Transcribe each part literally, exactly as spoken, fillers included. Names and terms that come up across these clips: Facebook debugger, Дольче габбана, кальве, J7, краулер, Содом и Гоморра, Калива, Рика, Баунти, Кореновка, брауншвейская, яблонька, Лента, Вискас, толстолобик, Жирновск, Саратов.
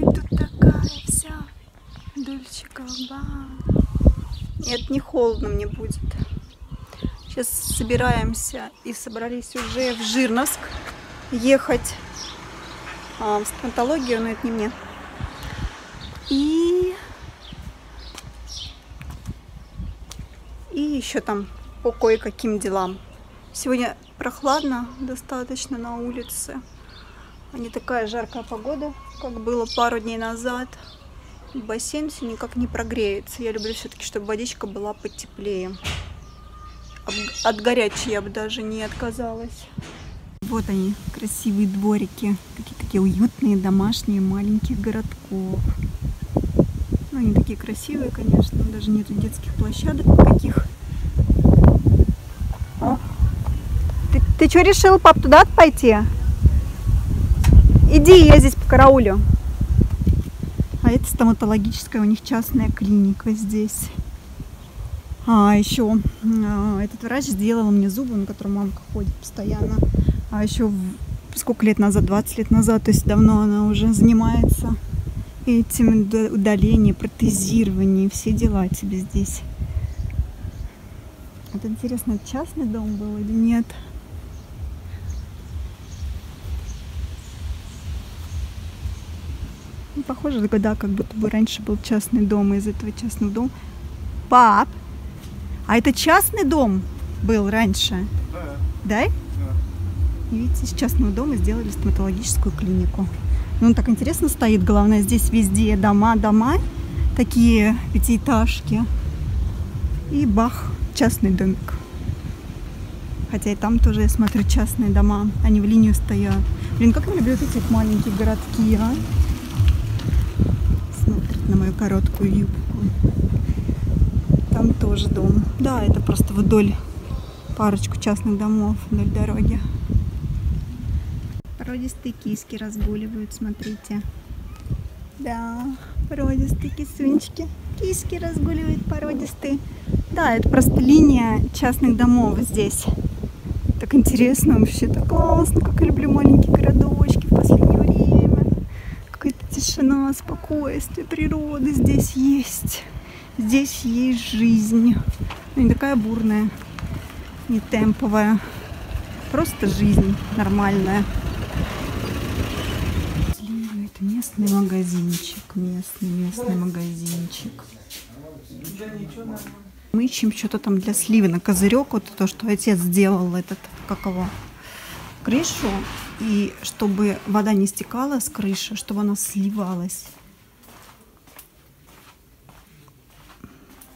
Тут такая вся дольче габбана. Нет, не холодно мне будет. Сейчас собираемся и собрались уже в Жирновск ехать а, в стоматологию, но это не мне. И... и еще там по кое-каким делам. Сегодня прохладно достаточно на улице. Не такая жаркая погода, как было пару дней назад. Бассейн все никак не прогреется. Я люблю все-таки, чтобы водичка была потеплее. От горячей я бы даже не отказалась. Вот они, красивые дворики. Такие такие уютные, домашние, маленьких городков. Ну, они такие красивые, конечно. Даже нету детских площадок никаких. О. Ты, ты что решил, пап, туда пойти? Иди, я здесь по караулю. А это стоматологическая у них частная клиника здесь. А еще а, этот врач сделал мне зубы, на котором мамка ходит постоянно. А еще сколько лет назад? двадцать лет назад. То есть давно она уже занимается этим, удалением, протезированием. Все дела тебе здесь. Вот интересно, частный дом был или нет? Ну, похоже, да, как будто бы раньше был частный дом, и из этого частного дома... Пап! А это частный дом был раньше? Да. Да? Да. И видите, из частного дома сделали стоматологическую клинику. Ну, он так интересно стоит, главное, здесь везде дома, дома, такие пятиэтажки. И бах, частный домик. Хотя и там тоже, я смотрю, частные дома, они в линию стоят. Блин, как я люблю эти маленькие городки, а? На мою короткую юбку. Там тоже дом. Да, это просто вдоль парочку частных домов, вдоль дороги. Породистые киски разгуливают, смотрите. Да, породистые кисунчики. Киски разгуливают породистые. Да, это просто линия частных домов здесь. Так интересно, вообще так классно, как я люблю маленькие городочки в последнее время. Тишина, спокойствие, природа здесь есть. Здесь есть жизнь. Ну, не такая бурная, не темповая. Просто жизнь нормальная. Это местный магазинчик. Местный, местный магазинчик. Мы ищем что-то там для сливы на козырек. Вот то, что отец сделал, этот, как его, крышу. И чтобы вода не стекала с крыши, чтобы она сливалась.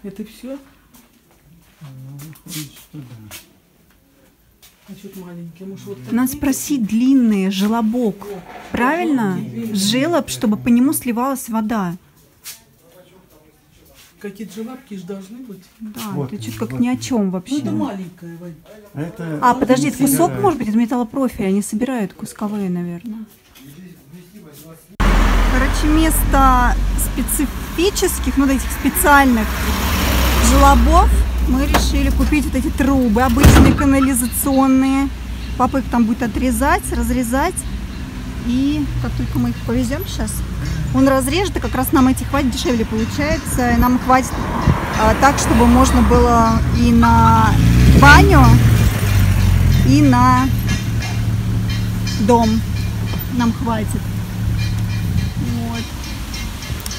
Это все? Она спроси длинный желобок. Правильно? Желоб, чтобы по нему сливалась вода. Какие-то желобки же должны быть. Да, вот, ты что-то вот, как ни о чем вообще. Ну, это маленькая. Это... А, подожди, это кусок, собирают. Может быть, из металлопрофиля. Они собирают кусковые, наверное. Короче, вместо специфических, ну, этих специальных желобов мы решили купить вот эти трубы, обычные канализационные. Папа их там будет отрезать, разрезать. И как только мы их повезем сейчас, он разрежет, и как раз нам эти хватит, дешевле получается. И нам хватит а, так, чтобы можно было и на баню, и на дом нам хватит. Вот.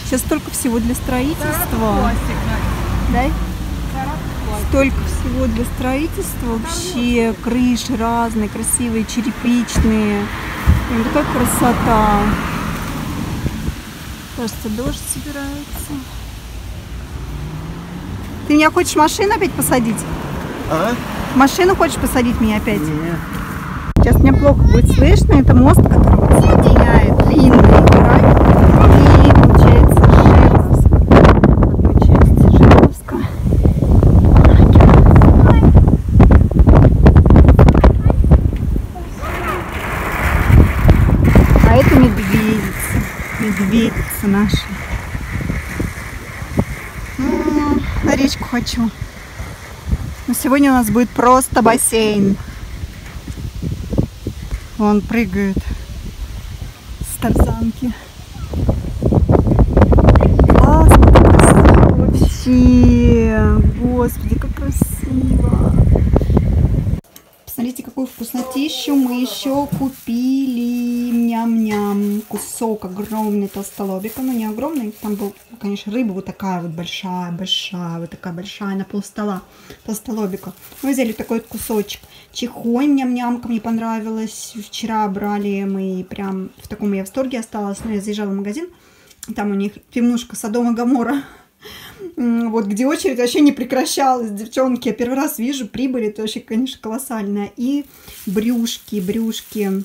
Сейчас столько всего для строительства. Да? Столько всего для строительства вообще. Крыши разные, красивые, черепичные. Блин, какая красота. Кажется, дождь собирается. Ты меня хочешь машину опять посадить? А? Машину хочешь посадить меня опять? Нет. Сейчас мне плохо будет слышно. Это мост, который соединяет длинный и, получается, Жирновск. Одной части Жирновска. А это медведица. Медведица наша. М-м, на речку хочу. Но сегодня у нас будет просто бассейн. Вон прыгают с тарзанки. Классно, красиво вообще. Господи, как красиво. Посмотрите, какую вкуснотищу мы еще купили. Ням-ням. Кусок огромный толстолобика. Ну, не огромный. Там был, конечно, рыба вот такая вот большая, большая, вот такая большая на полстола. Толстолобика. Мы взяли такой вот кусочек. Чихонь ням-нямка мне понравилась. Вчера брали мы прям... В таком я в восторге осталась. Но я заезжала в магазин. Там у них пивнушка Содома и Гоморра. Вот, где очередь вообще не прекращалась, девчонки. Я первый раз вижу, прибыли, это вообще, конечно, колоссально. И брюшки, брюшки,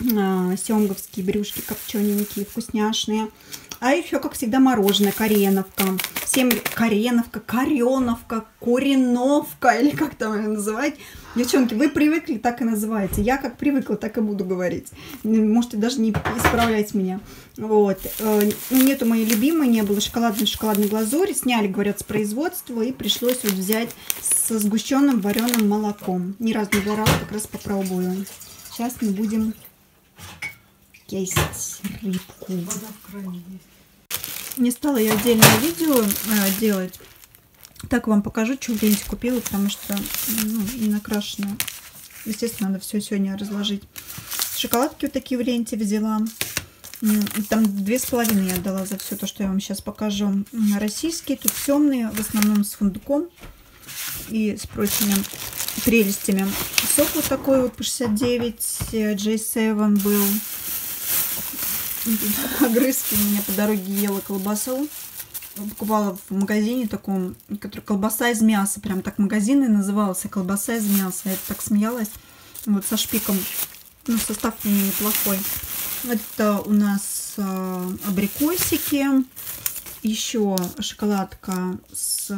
э, семговские брюшки копчененькие, вкусняшные. А еще, как всегда, мороженое, кореновка. Всем кореновка, кореновка, кореновка, или как там ее называть. Девчонки, вы привыкли, так и называете. Я как привыкла, так и буду говорить. Можете даже не исправлять меня. Вот. Нету моей любимой, не было шоколадной шоколадной глазури. Сняли, говорят, с производства. И пришлось вот взять со сгущенным вареным молоком. Ни разу не брала, как раз попробую. Сейчас мы будем есть рыбку. Не стала я отдельное видео делать. Так вам покажу, что в Ленте купила, потому что, ну, не накрашено. Естественно, надо все сегодня разложить. Шоколадки вот такие в Ленте взяла. Там две с половиной я отдала за все то, что я вам сейчас покажу. Российские, тут темные, в основном с фундуком и с прочими прелестями. Сок вот такой вот по шестьдесят девять, джей семь был. Огрызки меня по дороге ела колбасу. Покупала в магазине таком, который колбаса из мяса, прям так магазин и назывался, колбаса из мяса. Я так смеялась, вот со шпиком, ну, состав неплохой. Это у нас абрикосики, еще шоколадка с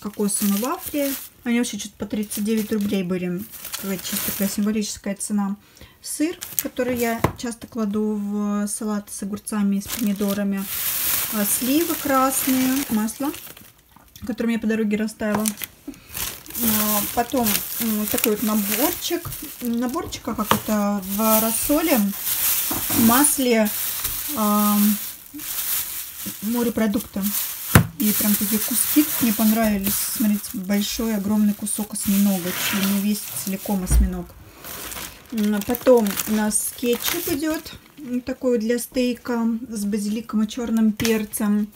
кокосом и вафли. Они вообще что-то по тридцать девять рублей были, какая-то чисто такая символическая цена. Сыр, который я часто кладу в салат с огурцами и с помидорами. Сливы красные, масло, которым я по дороге растаяла. Потом такой вот наборчик. Наборчика как это в рассоле, масле, морепродукты. И прям такие куски мне понравились. Смотрите, большой, огромный кусок осьминога. Не весь целиком осьминог. Потом у нас кетчуп идет. Такой для стейка с базиликом и черным перцем.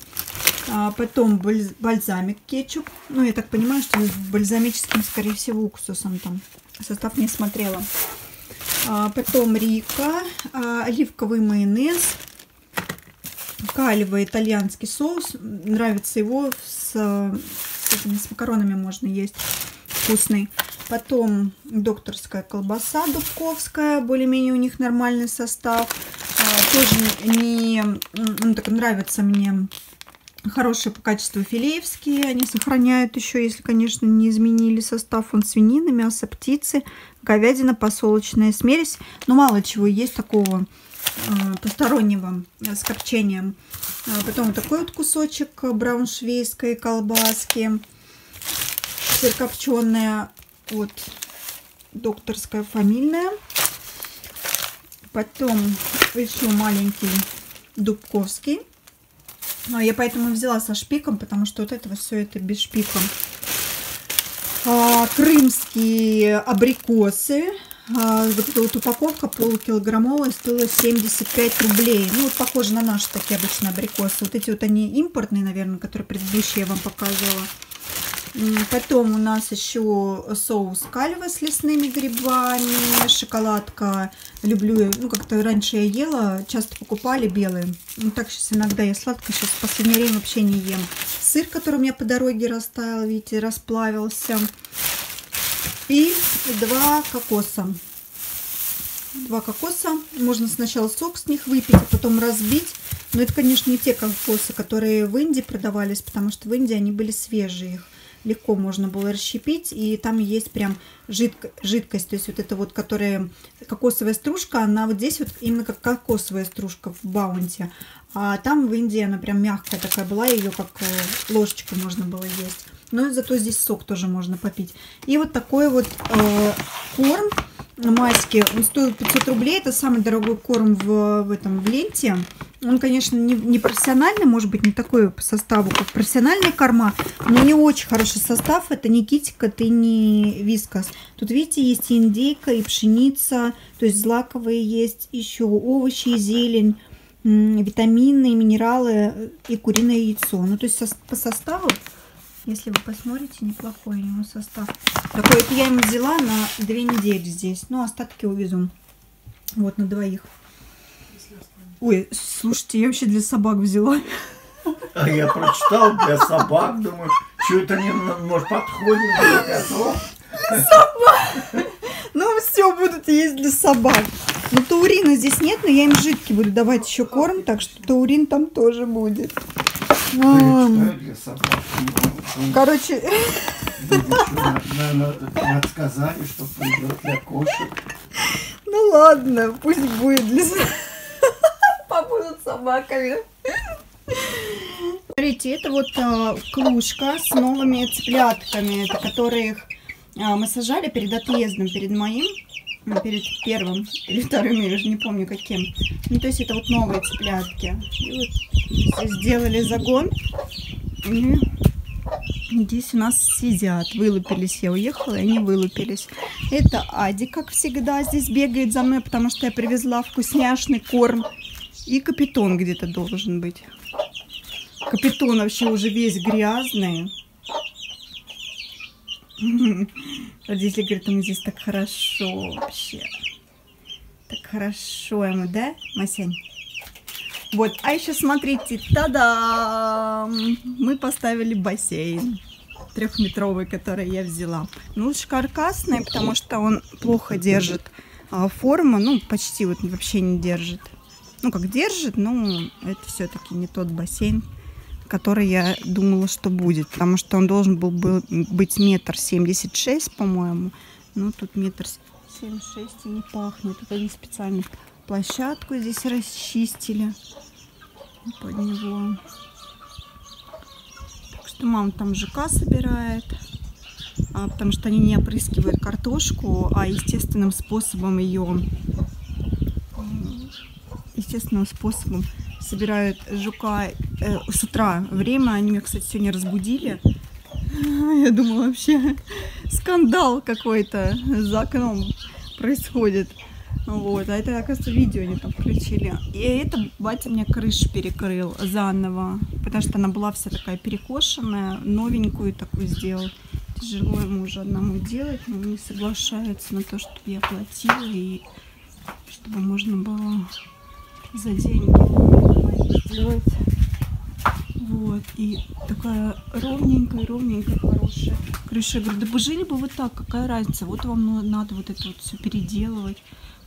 А потом бальзамик кетчуп. Ну, я так понимаю, что с бальзамическим, скорее всего, уксусом там. Состав не смотрела. А потом Рика. А оливковый майонез. Калива итальянский соус. Нравится его. С, с этими с макаронами можно есть. Вкусный. Потом докторская колбаса дубковская. Более-менее у них нормальный состав. Тоже не... Ну, так нравится мне. Хорошие по качеству филеевские. Они сохраняют еще, если, конечно, не изменили состав. Он свинина, мясо, птицы, говядина, посолочная смесь. Но мало чего есть такого постороннего с копчением. Потом вот такой вот кусочек брауншвейской колбаски. Сырокопченая. Вот, докторская фамильная. Потом еще маленький дубковский. Я поэтому взяла со шпиком, потому что вот этого все это без шпика. А, крымские абрикосы. А, вот эта вот упаковка полукилограммовая стоила семьдесят пять рублей. Ну, вот похоже на наши такие обычные абрикосы. Вот эти вот они импортные, наверное, которые предыдущие я вам показывала. Потом у нас еще соус кальве с лесными грибами, шоколадка. Люблю, ну как-то раньше я ела, часто покупали белые. Ну так сейчас иногда я сладко, сейчас в последнее время вообще не ем. Сыр, который у меня по дороге растаял, видите, расплавился. И два кокоса. Два кокоса. Можно сначала сок с них выпить, а потом разбить. Но это, конечно, не те кокосы, которые в Индии продавались, потому что в Индии они были свежие, их легко можно было расщепить, и там есть прям жидко, жидкость, то есть вот эта вот, которая кокосовая стружка, она вот здесь вот именно как кокосовая стружка в Баунти, а там в Индии она прям мягкая такая была, ее как ложечку можно было есть, но зато здесь сок тоже можно попить. И вот такой вот э, корм майский, он стоил пятьсот рублей, это самый дорогой корм в, в этом в Ленте. Он, конечно, не, не профессиональный, может быть, не такой по составу, как профессиональная корма, но не очень хороший состав. Это не Китика, это не Вискас. Тут, видите, есть и индейка, и пшеница, то есть злаковые есть, еще овощи, и зелень, витамины, минералы и куриное яйцо. Ну, то есть по составу, если вы посмотрите, неплохой у него состав. Такой, это я ему взяла на две недели здесь, но остатки увезу. Вот, на двоих. Ой, слушайте, я вообще для собак взяла. А я прочитал для собак, думаю, что это не, может, подходит для котов. Для собак! Ну, все будут есть для собак. Ну, таурина здесь нет, но я им жидкий буду давать еще корм, так что таурин там тоже будет. Для собак. Короче... Наверное, подсказали, что придет для кошек. Ну, ладно, пусть будет для собак. Побудут собаками. Смотрите, это вот а, клушка с новыми цыплятками, это, которых а, мы сажали перед отъездом, перед моим, перед первым или вторым, я уже не помню каким. Ну, то есть это вот новые цыплятки. И вот сделали загон. И здесь у нас сидят. Вылупились, я уехала, и они вылупились. Это Ади, как всегда, здесь бегает за мной, потому что я привезла вкусняшный корм. И капитон где-то должен быть. Капитон вообще уже весь грязный. Родители говорят, ему здесь так хорошо вообще. Так хорошо ему, да, Масянь? Вот, а еще смотрите, та-дам! Мы поставили бассейн. Трехметровый, который я взяла. Ну, лучше каркасный, потому что он плохо держит форму. Ну, почти вот вообще не держит. Ну, как держит, но это все-таки не тот бассейн, который я думала, что будет. Потому что он должен был быть метр семьдесят шесть, по-моему. Ну, тут метр семьдесят шесть и не пахнет. Тут они специально площадку здесь расчистили под него. Так что мама там ЖК собирает. А, потому что они не опрыскивают картошку, а естественным способом ее... естественным способом собирают жука э, с утра. Время они меня, кстати, сегодня разбудили. Я думала, вообще скандал какой-то за окном происходит. Вот. А это, оказывается, видео они там включили. И это батя мне крышу перекрыл заново, потому что она была вся такая перекошенная, новенькую такую сделал. Тяжело ему уже одному делать, но он не соглашается на то, чтобы я платила и чтобы можно было за деньги сделать. Вот. И такая ровненькая, ровненькая, хорошая крыша. Я говорю, да бы жили бы вы так, какая разница? Вот вам надо вот это вот все переделывать.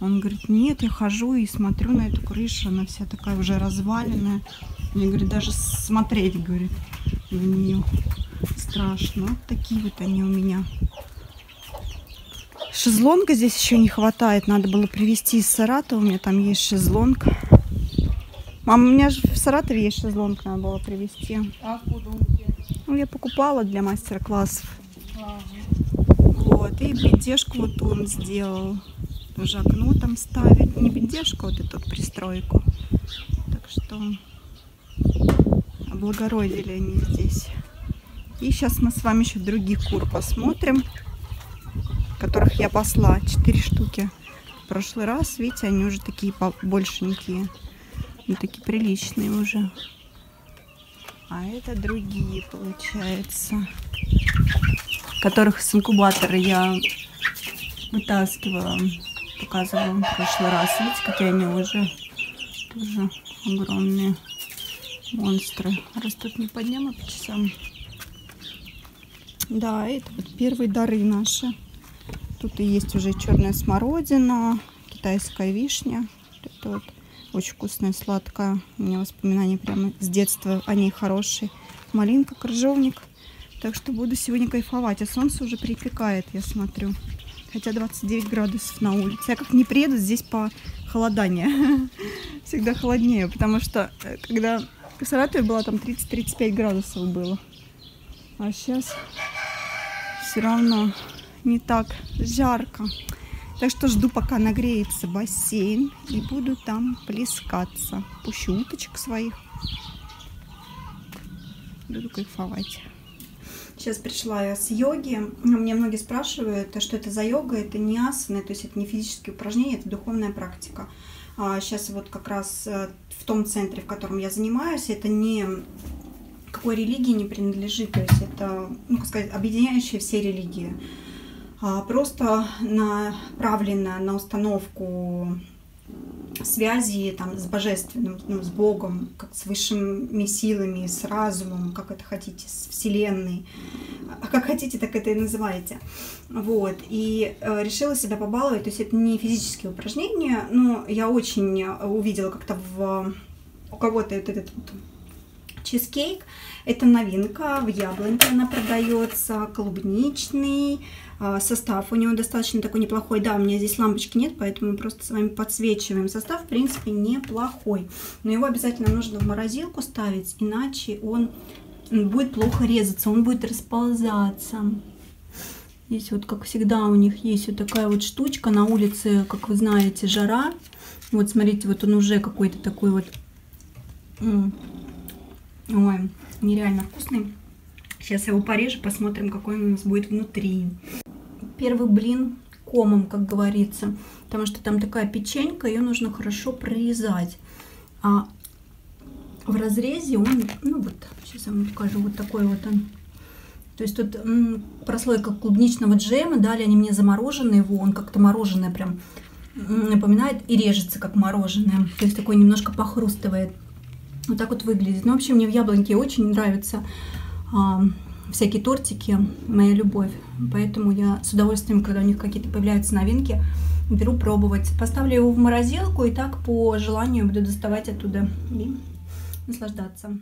Он говорит, нет, я хожу и смотрю на эту крышу, она вся такая уже разваленная. Мне, говорит, даже смотреть, говорит, на нее страшно. Вот такие вот они у меня. Шезлонга здесь еще не хватает. Надо было привезти из Саратова. У меня там есть шезлонг. Мама, у меня же в Саратове есть шезлонг, надо было привезти. А откуда он? Ну, я покупала для мастер-классов. А -а -а. Вот. И бедежку вот он сделал. Уже окно там ставит. Не бедежку, вот эту пристройку. Так что облагородили они здесь. И сейчас мы с вами еще других кур посмотрим, которых я пасла, четыре штуки в прошлый раз. Видите, они уже такие большенькие, ну, такие приличные уже. А это другие, получается, которых с инкубатора я вытаскивала, показывала в прошлый раз. Видите, какие они уже тоже огромные монстры. Растут не по дням, а по часам. Да, это вот первые дары наши. Тут и есть уже черная смородина, китайская вишня. Это вот очень вкусная, сладкая. У меня воспоминания прямо с детства о ней хорошие. Малинка, крыжовник. Так что буду сегодня кайфовать. А солнце уже припекает, я смотрю. Хотя двадцать девять градусов на улице. Я как не приеду, здесь похолодание. Всегда холоднее, потому что когда в Саратове было, там тридцать-тридцать пять градусов было. А сейчас все равно... не так жарко. Так что жду, пока нагреется бассейн, и буду там плескаться. Пущу уточек своих. Буду кайфовать. Сейчас пришла я с йоги. Мне многие спрашивают, что это за йога. Это не асаны, то есть это не физические упражнения, это духовная практика. Сейчас вот как раз в том центре, в котором я занимаюсь, это не... какой религии не принадлежит, то есть это, ну, как сказать, объединяющие все религии. А просто направлено на установку связи там, с Божественным, ну, с Богом, как с высшими силами, с разумом, как это хотите, с Вселенной. Как хотите, так это и называете. Вот. И э, решила себя побаловать, то есть это не физические упражнения, но я очень увидела как-то в у кого-то вот этот... Вот, чизкейк. Это новинка, в Яблоньке она продается, клубничный, состав у него достаточно такой неплохой. Да, у меня здесь лампочки нет, поэтому мы просто с вами подсвечиваем. Состав, в принципе, неплохой, но его обязательно нужно в морозилку ставить, иначе он будет плохо резаться, он будет расползаться. Здесь вот, как всегда, у них есть вот такая вот штучка. На улице, как вы знаете, жара. Вот, смотрите, вот он уже какой-то такой вот... Ой, нереально вкусный. Сейчас я его порежу, посмотрим, какой он у нас будет внутри. Первый блин комом, как говорится, потому что там такая печенька, ее нужно хорошо прорезать. А в разрезе он, ну вот, сейчас я вам покажу, вот такой вот он. То есть тут м-м, прослойка клубничного джема, далее они мне заморожены его, он как-то мороженое прям м-м, напоминает и режется, как мороженое. То есть такой немножко похрустывает. Вот так вот выглядит. Ну, в общем, мне в Яблоньке очень нравятся а, всякие тортики, моя любовь. Поэтому я с удовольствием, когда у них какие-то появляются новинки, беру пробовать. Поставлю его в морозилку и так по желанию буду доставать оттуда и наслаждаться.